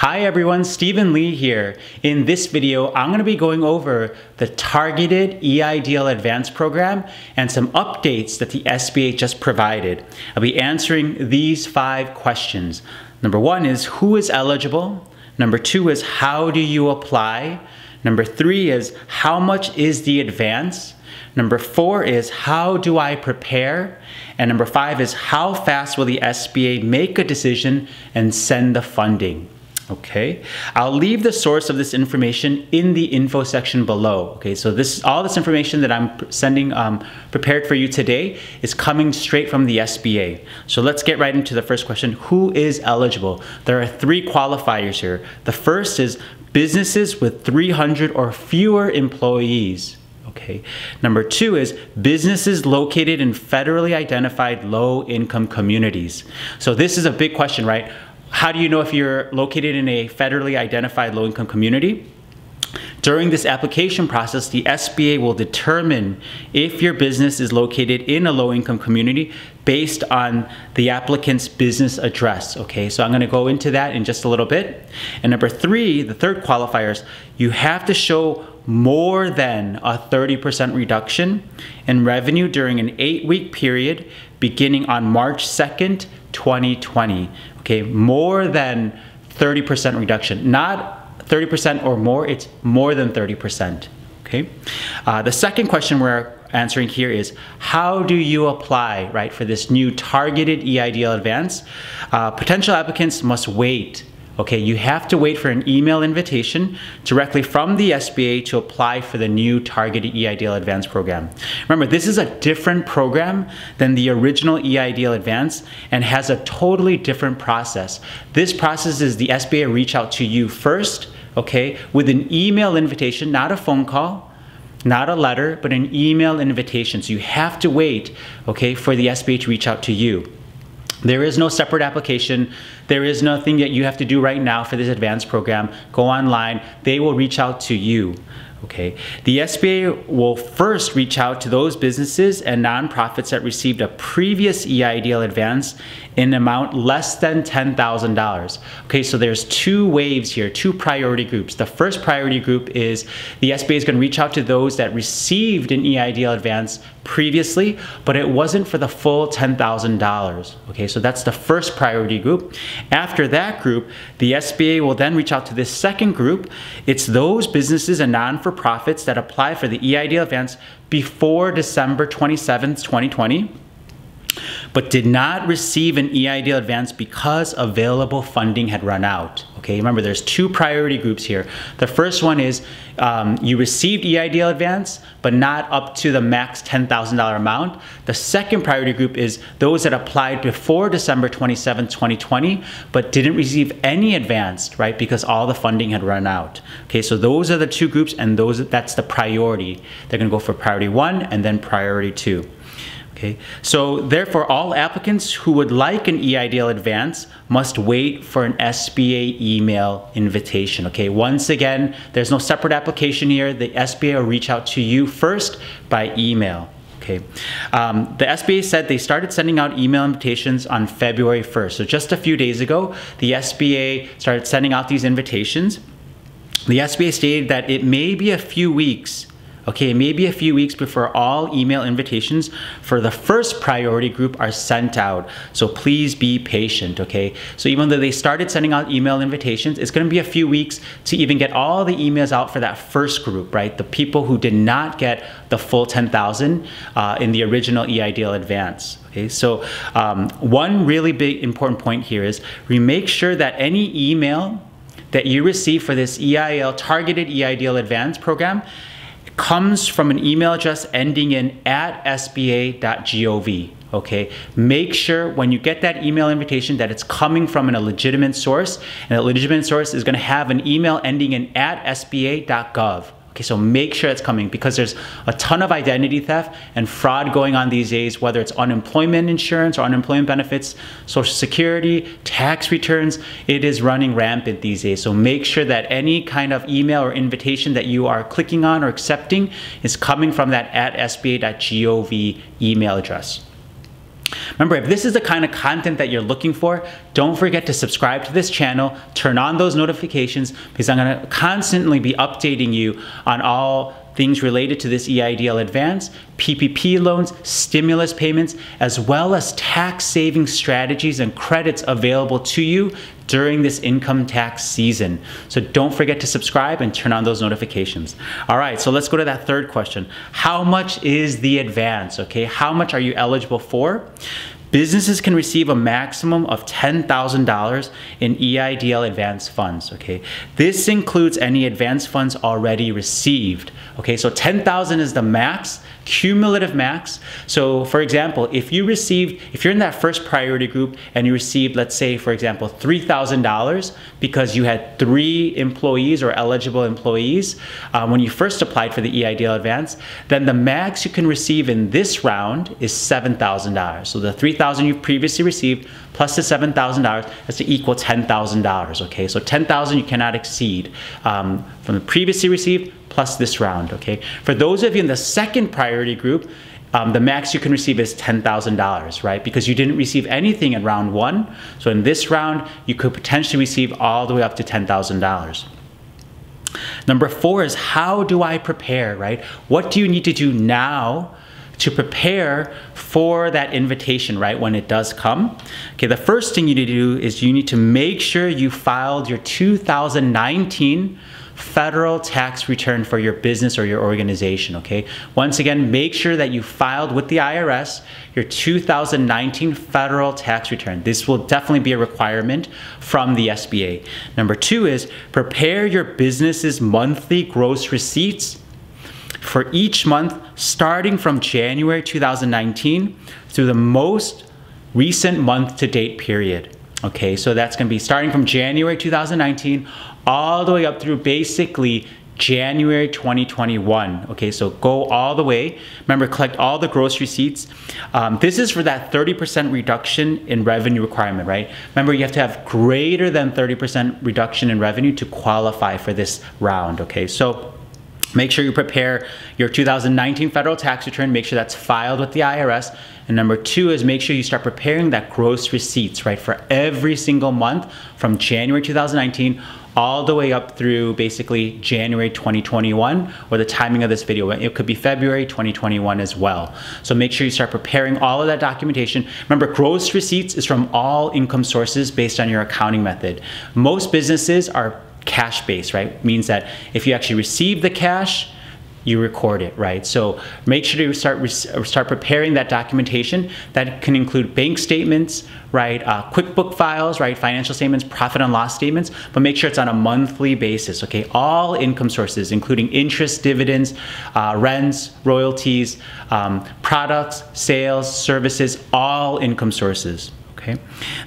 Hi everyone, Stephen Lee here. In this video, I'm going to be going over the Targeted EIDL Advance program and some updates that the SBA just provided. I'll be answering these 5 questions. Number 1 is who is eligible? Number 2 is how do you apply? Number 3 is how much is the advance? Number 4 is how do I prepare? And number 5 is how fast will the SBA make a decision and send the funding? Okay, I'll leave the source of this information in the info section below. Okay, so all this information that I'm sending prepared for you today is coming straight from the SBA. So let's get right into the first question. Who is eligible? There are 3 qualifiers here. The first is businesses with 300 or fewer employees. Okay. Number 2 is businesses located in federally identified low-income communities. So this is a big question, right? How do you know if you're located in a federally identified low-income community? During this application process, the SBA will determine if your business is located in a low-income community based on the applicant's business address. Okay, so I'm going to go into that in just a little bit. And number 3, the third qualifier is you have to show more than a 30% reduction in revenue during an 8-week period beginning on March 2nd, 2020. Okay, more than 30% reduction, not 30% or more, it's more than 30%. Okay, the second question we're answering here is how do you apply, right, for this new Targeted EIDL Advance? Potential applicants must wait. Okay, you have to wait for an email invitation directly from the SBA to apply for the new Targeted EIDL Advance program. Remember, this is a different program than the original EIDL Advance and has a totally different process. This process is the SBA reach out to you first, okay, with an email invitation, not a phone call, not a letter, but an email invitation. So you have to wait, okay, for the SBA to reach out to you. There is no separate application. There is nothing that you have to do right now for this advanced program. Go online. They will reach out to you. Okay. The SBA will first reach out to those businesses and nonprofits that received a previous EIDL advance in an amount less than $10,000. Okay, so there's 2 waves here, 2 priority groups. The first priority group is the SBA is going to reach out to those that received an EIDL advance previously, but it wasn't for the full $10,000. Okay, so that's the first priority group. After that group, the SBA will then reach out to this second group. It's those businesses and non-for-profits that apply for the EIDL advance before December 27th, 2020, but did not receive an EIDL advance because available funding had run out. Okay, remember there's 2 priority groups here. The first one is you received EIDL advance, but not up to the max $10,000 amount. The second priority group is those that applied before December 27, 2020, but didn't receive any advance, right, because all the funding had run out. Okay, so those are the 2 groups, and that's the priority. They're gonna go for priority 1 and then priority 2. Okay. So therefore, all applicants who would like an EIDL advance must wait for an SBA email invitation. Okay. Once again, there's no separate application here. The SBA will reach out to you first by email. Okay. The SBA said they started sending out email invitations on February 1st. So just a few days ago, the SBA started sending out these invitations. The SBA stated that it may be a few weeks. Okay, maybe a few weeks before all email invitations for the first priority group are sent out. So please be patient, okay? So even though they started sending out email invitations, it's going to be a few weeks to even get all the emails out for that first group, right? The people who did not get the full $10,000 in the original EIDL advance. Okay, so one really big important point here is make sure that any email that you receive for this Targeted EIDL Advance program comes from an email address ending in @sba.gov. Okay, make sure when you get that email invitation that it's coming from a legitimate source, and a legitimate source is going to have an email ending in @sba.gov. Okay, so make sure it's coming, because there's a ton of identity theft and fraud going on these days, whether it's unemployment insurance or unemployment benefits, Social Security, tax returns. It is running rampant these days. So make sure that any kind of email or invitation that you are clicking on or accepting is coming from that @sba.gov email address. Remember, if this is the kind of content that you're looking for, don't forget to subscribe to this channel, turn on those notifications, because I'm going to constantly be updating you on all things related to this EIDL Advance, PPP loans, stimulus payments, as well as tax saving strategies and credits available to you during this income tax season. So don't forget to subscribe and turn on those notifications. All right, so let's go to that third question. How much is the advance? Okay, how much are you eligible for? Businesses can receive a maximum of $10,000 in EIDL advance funds, okay? This includes any advance funds already received, okay? So $10,000 is the max, cumulative max. So for example, if you're in that first priority group and you received, let's say for example, $3,000 because you had 3 employees or eligible employees when you first applied for the EIDL advance, then the max you can receive in this round is $7,000. So the $3,000 you previously received plus the $7,000 has to equal $10,000, okay? So $10,000 you cannot exceed from the previously received plus this round, okay? For those of you in the second priority group, the max you can receive is $10,000, right? Because you didn't receive anything in round 1. So in this round, you could potentially receive all the way up to $10,000. Number 4 is, how do I prepare, right? What do you need to do now to prepare for that invitation, right, when it does come? Okay, the first thing you need to do is you need to make sure you filed your 2019 federal tax return for your business or your organization, okay? Once again, make sure that you filed with the IRS your 2019 federal tax return. This will definitely be a requirement from the SBA. Number 2 is, prepare your business's monthly gross receipts for each month starting from January 2019 through the most recent month to date period. Okay, so that's going to be starting from January 2019 all the way up through basically January 2021. Okay, so go all the way. Remember, collect all the gross receipts. This is for that 30% reduction in revenue requirement, right? Remember, you have to have greater than 30% reduction in revenue to qualify for this round. Okay, so make sure you prepare your 2019 federal tax return. Make sure that's filed with the IRS. And number 2 is, make sure you start preparing that gross receipts, right, for every single month from January 2019 all the way up through basically January 2021, or the timing of this video. It could be February 2021 as well. So make sure you start preparing all of that documentation. Remember, gross receipts is from all income sources based on your accounting method. Most businesses are cash based, right? Means that if you actually receive the cash, you record it, right? So make sure you start preparing that documentation. That can include bank statements, right? QuickBook files, right? Financial statements, profit and loss statements, but make sure it's on a monthly basis, okay? All income sources, including interest, dividends, rents, royalties, products, sales, services, all income sources. Okay.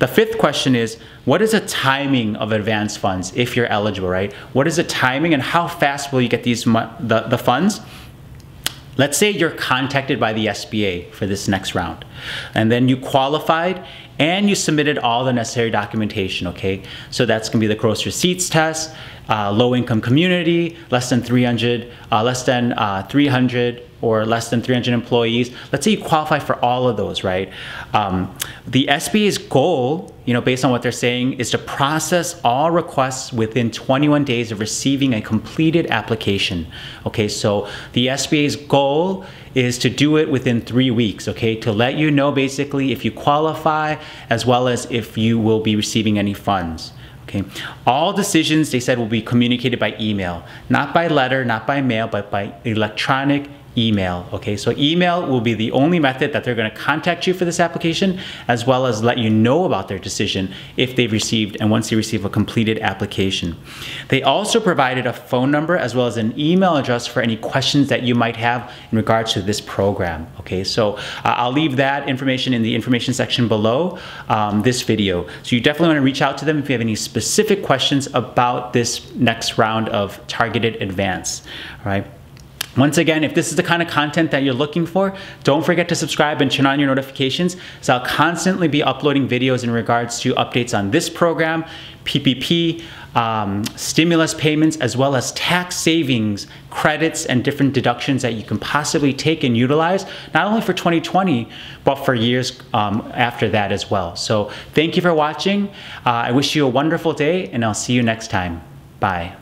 The 5th question is, what is the timing of advance funds if you're eligible, right? What is the timing and how fast will you get these the funds? Let's say you're contacted by the SBA for this next round, and then you qualified and you submitted all the necessary documentation, okay? So that's gonna be the gross receipts test, low-income community, less than 300 employees. Let's say you qualify for all of those, right? The SBA's goal, you know, based on what they're saying, is to process all requests within 21 days of receiving a completed application. Okay, so the SBA's goal is to do it within 3 weeks, okay, to let you know basically if you qualify as well as if you will be receiving any funds. Okay. All decisions, they said, will be communicated by email, not by letter, not by mail, but by electronic email. Okay, so email will be the only method that they're going to contact you for this application, as well as let you know about their decision if they've received, and once they receive a completed application. They also provided a phone number as well as an email address for any questions that you might have in regards to this program. Okay, so I'll leave that information in the information section below this video. So you definitely want to reach out to them if you have any specific questions about this next round of Targeted Advance. All right. Once again, if this is the kind of content that you're looking for, don't forget to subscribe and turn on your notifications, so I'll constantly be uploading videos in regards to updates on this program, PPP, stimulus payments, as well as tax savings, credits, and different deductions that you can possibly take and utilize, not only for 2020, but for years after that as well. So thank you for watching. I wish you a wonderful day, and I'll see you next time. Bye.